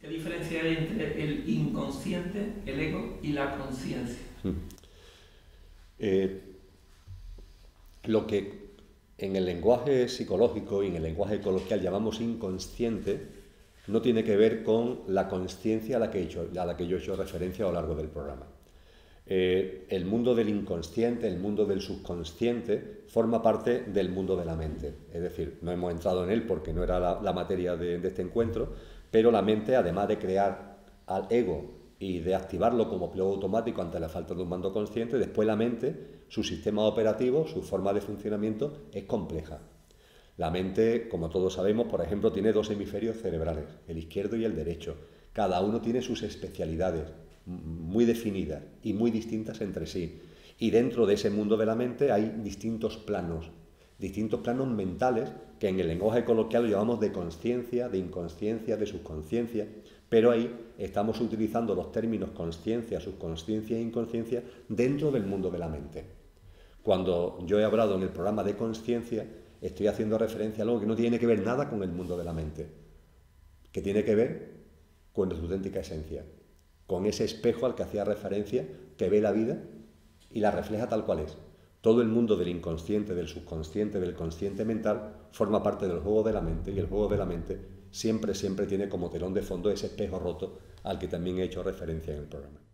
¿Qué diferencia hay entre el inconsciente, el ego y la conciencia? Lo que en el lenguaje psicológico y en el lenguaje coloquial llamamos inconsciente no tiene que ver con la consciencia a la que yo he hecho referencia a lo largo del programa. El mundo del inconsciente, el mundo del subconsciente, forma parte del mundo de la mente. Es decir, no hemos entrado en él porque no era la materia de este encuentro, pero la mente, además de crear al ego y de activarlo como piloto automático ante la falta de un mando consciente, después la mente, su sistema operativo, su forma de funcionamiento es compleja. La mente, como todos sabemos, por ejemplo, tiene dos hemisferios cerebrales, el izquierdo y el derecho. Cada uno tiene sus especialidades muy definidas y muy distintas entre sí. Y dentro de ese mundo de la mente hay distintos planos mentales que en el lenguaje coloquial lo llamamos de consciencia, de inconsciencia, de subconsciencia, pero ahí estamos utilizando los términos consciencia, subconsciencia e inconsciencia dentro del mundo de la mente. Cuando yo he hablado en el programa de consciencia, estoy haciendo referencia a algo que no tiene que ver nada con el mundo de la mente, que tiene que ver con nuestra auténtica esencia, con ese espejo al que hacía referencia que ve la vida y la refleja tal cual es. Todo el mundo del inconsciente, del subconsciente, del consciente mental forma parte del juego de la mente, y el juego de la mente siempre tiene como telón de fondo ese espejo roto al que también he hecho referencia en el programa.